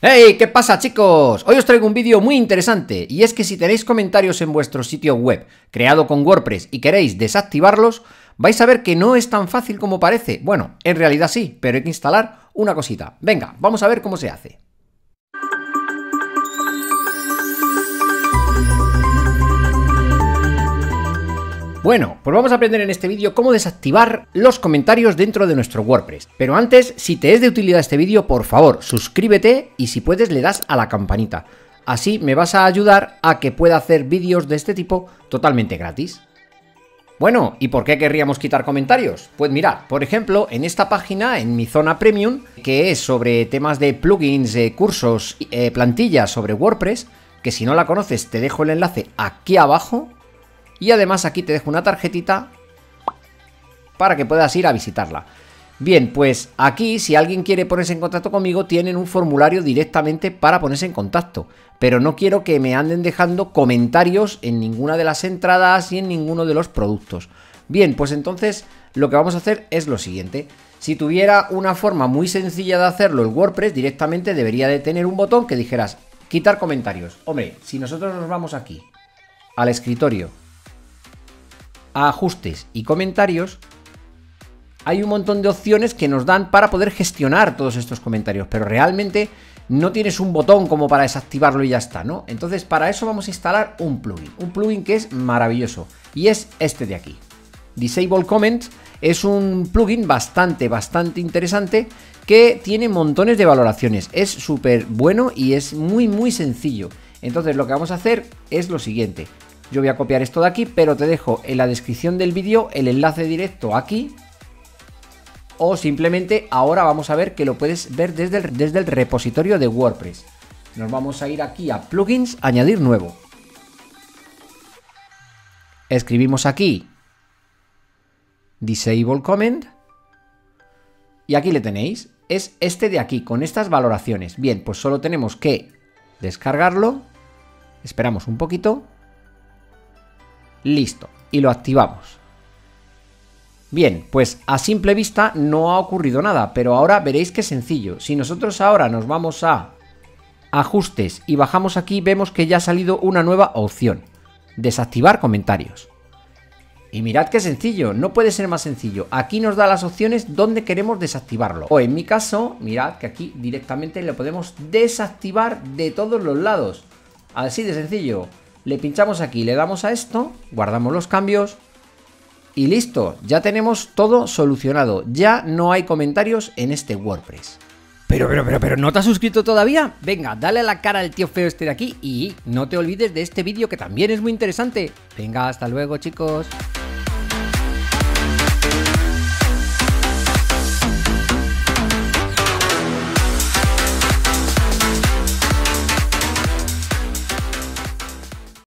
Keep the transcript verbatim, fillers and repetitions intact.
¡Hey! ¿Qué pasa, chicos? Hoy os traigo un vídeo muy interesante, y es que si tenéis comentarios en vuestro sitio web creado con WordPress y queréis desactivarlos, vais a ver que no es tan fácil como parece. Bueno, en realidad sí, pero hay que instalar una cosita. Venga, vamos a ver cómo se hace. Bueno, pues vamos a aprender en este vídeo cómo desactivar los comentarios dentro de nuestro WordPress. Pero antes, si te es de utilidad este vídeo, por favor, suscríbete y si puedes le das a la campanita. Así me vas a ayudar a que pueda hacer vídeos de este tipo totalmente gratis. Bueno, ¿y por qué querríamos quitar comentarios? Pues mirad, por ejemplo, en esta página, en mi zona premium, que es sobre temas de plugins, eh, cursos, eh, plantillas sobre WordPress, que si no la conoces te dejo el enlace aquí abajo. Y además aquí te dejo una tarjetita para que puedas ir a visitarla. Bien, pues aquí si alguien quiere ponerse en contacto conmigo tienen un formulario directamente para ponerse en contacto. Pero no quiero que me anden dejando comentarios en ninguna de las entradas y en ninguno de los productos. Bien, pues entonces lo que vamos a hacer es lo siguiente. Si tuviera una forma muy sencilla de hacerlo el WordPress, directamente debería de tener un botón que dijeras quitar comentarios. Hombre, si nosotros nos vamos aquí al escritorio, a ajustes y comentarios, hay un montón de opciones que nos dan para poder gestionar todos estos comentarios, pero realmente no tienes un botón como para desactivarlo y ya está, ¿no? Entonces para eso vamos a instalar un plugin, un plugin que es maravilloso, y es este de aquí. Disable Comments es un plugin bastante, bastante interesante que tiene montones de valoraciones, es súper bueno y es muy, muy sencillo. Entonces lo que vamos a hacer es lo siguiente. Yo voy a copiar esto de aquí, pero te dejo en la descripción del vídeo el enlace directo aquí. O simplemente ahora vamos a ver que lo puedes ver desde el, desde el repositorio de WordPress. Nos vamos a ir aquí a plugins, añadir nuevo. Escribimos aquí Disable Comment. Y aquí le tenéis. Es este de aquí, con estas valoraciones. Bien, pues solo tenemos que descargarlo. Esperamos un poquito. Listo, y lo activamos. Bien, pues a simple vista no ha ocurrido nada, pero ahora veréis que es sencillo. Si nosotros ahora nos vamos a ajustes y bajamos aquí, vemos que ya ha salido una nueva opción, desactivar comentarios. Y mirad qué sencillo, no puede ser más sencillo. Aquí nos da las opciones donde queremos desactivarlo. O en mi caso, mirad que aquí directamente lo podemos desactivar de todos los lados. Así de sencillo. Le pinchamos aquí, le damos a esto, guardamos los cambios y listo, ya tenemos todo solucionado. Ya no hay comentarios en este WordPress. Pero, pero, pero, pero, ¿no te has suscrito todavía? Venga, dale a la cara al tío feo este de aquí y no te olvides de este vídeo que también es muy interesante. Venga, hasta luego, chicos.